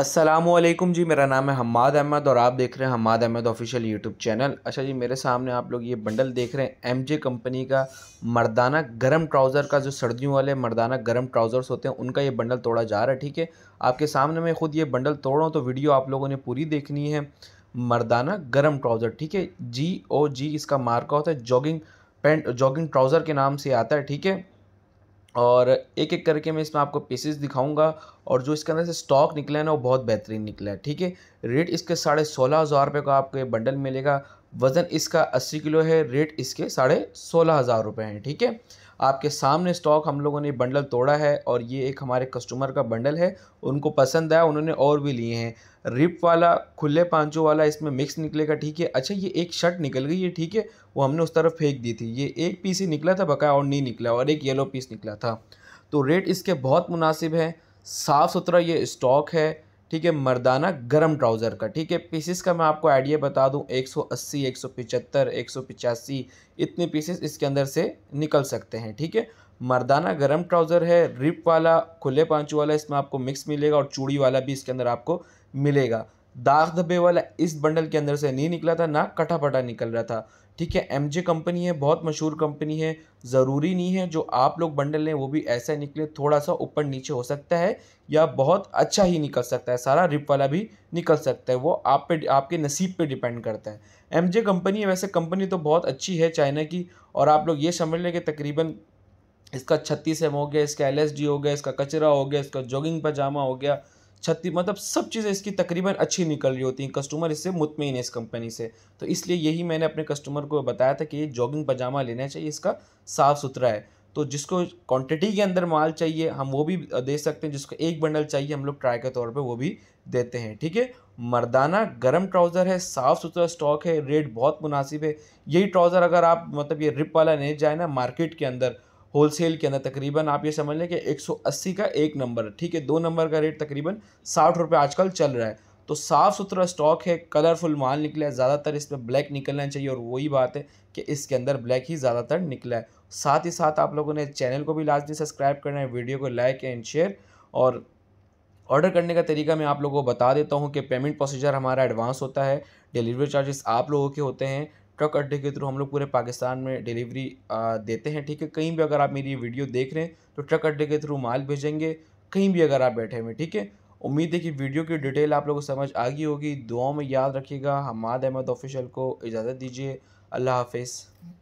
अस्सलामुअलैकुम जी, मेरा नाम है हम्माद अहमद और आप देख रहे हैं Hammad Ahmad official YouTube channel. अच्छा जी, मेरे सामने आप लोग ये बंडल देख रहे हैं एमजे कंपनी का मर्दाना गरम ट्राउज़र का। जो सर्दियों वाले मर्दाना गरम ट्राउज़र्स होते हैं उनका ये बंडल तोड़ा जा रहा है। ठीक है, आपके सामने मैं ख़ुद ये बंडल तोड़ रहा हूँ, तो वीडियो आप लोगों ने पूरी देखनी है। मर्दाना गरम ट्राउज़र, ठीक है, GOG इसका मार्का होता है, जॉगिंग पैंट जॉगिंग ट्राउज़र के नाम से आता है। ठीक है, और एक एक करके मैं इसमें आपको पीसेस दिखाऊंगा और जो इसके अंदर से स्टॉक निकला है ना वो बहुत बेहतरीन निकला है। ठीक है, रेट इसके 16,500 रुपये का आपको ये बंडल मिलेगा। वज़न इसका 80 किलो है, रेट इसके 16,500 रुपये हैं। ठीक है, आपके सामने स्टॉक हम लोगों ने बंडल तोड़ा है और ये एक हमारे कस्टमर का बंडल है, उनको पसंद आया, उन्होंने और भी लिए हैं। रिप वाला, खुले पांचों वाला, इसमें मिक्स निकलेगा। ठीक है, अच्छा ये एक शर्ट निकल गई है, ठीक है, वो हमने उस तरफ फेंक दी थी। ये एक पीस ही निकला था बकाया और नहीं निकला, और एक येलो पीस निकला था। तो रेट इसके बहुत मुनासिब है, साफ़ सुथरा ये स्टॉक है। ठीक है, मर्दाना गरम ट्राउज़र का। ठीक है, पीसेस का मैं आपको आइडिया बता दूं, 180, 175, 185 इतने पीसेस इसके अंदर से निकल सकते हैं। ठीक है, मर्दाना गरम ट्राउज़र है, रिप वाला, खुले पांचों वाला इसमें आपको मिक्स मिलेगा और चूड़ी वाला भी इसके अंदर आपको मिलेगा। दाग धब्बे वाला इस बंडल के अंदर से नहीं निकला था, ना कटा पटा निकल रहा था। ठीक है, एमजे कंपनी है, बहुत मशहूर कंपनी है। ज़रूरी नहीं है जो आप लोग बंडल लें वो भी ऐसा निकले, थोड़ा सा ऊपर नीचे हो सकता है या बहुत अच्छा ही निकल सकता है, सारा रिप वाला भी निकल सकता है, वो आप पे, आपके नसीब पे डिपेंड करता है। एमजे कंपनी है, वैसे कंपनी तो बहुत अच्छी है चाइना की, और आप लोग ये समझ लें कि तकरीबन इसका 36M हो गया, इसका LSD हो गया, इसका कचरा हो गया, इसका जॉगिंग पजामा हो गया, 36 मतलब सब चीज़ें इसकी तकरीबन अच्छी निकल रही होती हैं। कस्टमर इससे मुतमईन है इस कंपनी से, तो इसलिए यही मैंने अपने कस्टमर को बताया था कि ये जॉगिंग पजामा लेना चाहिए, इसका साफ़ सुथरा है। तो जिसको क्वांटिटी के अंदर माल चाहिए हम वो भी दे सकते हैं, जिसको एक बंडल चाहिए हम लोग ट्राई के तौर पे वो भी देते हैं। ठीक है, मर्दाना गरम ट्राउज़र है, साफ़ सुथरा स्टॉक है, रेट बहुत मुनासिब है। यही ट्राउज़र अगर आप मतलब ये रिप वाला नहीं जाए ना मार्केट के अंदर, होलसेल के अंदर, तकरीबन आप ये समझ लें कि 180 का एक नंबर, ठीक है, 2 नंबर का रेट तकरीबन 60 रुपये आजकल चल रहा है। तो साफ़ सुथरा स्टॉक है, कलरफुल माल निकला है, ज़्यादातर इसमें ब्लैक निकलना चाहिए और वही बात है कि इसके अंदर ब्लैक ही ज़्यादातर निकला है। साथ ही साथ आप लोगों ने चैनल को भी लाजमी सब्सक्राइब करना है, वीडियो को लाइक एंड शेयर। और ऑर्डर करने का तरीका मैं आप लोगों को बता देता हूँ कि पेमेंट प्रोसीजर हमारा एडवांस होता है, डिलीवरी चार्जेस आप लोगों के होते हैं, ट्रक अड्डे के थ्रू हम लोग पूरे पाकिस्तान में डिलीवरी देते हैं। ठीक है, कहीं भी अगर आप मेरी वीडियो देख रहे हैं तो ट्रक अड्डे के थ्रू माल भेजेंगे, कहीं भी अगर आप बैठे हुए। ठीक है, उम्मीद है कि वीडियो की डिटेल आप लोगों को समझ आ गई होगी। दुआओं में याद रखिएगा। हम्माद अहमद ऑफिशियल को इजाज़त दीजिए। अल्लाह हाफिज़।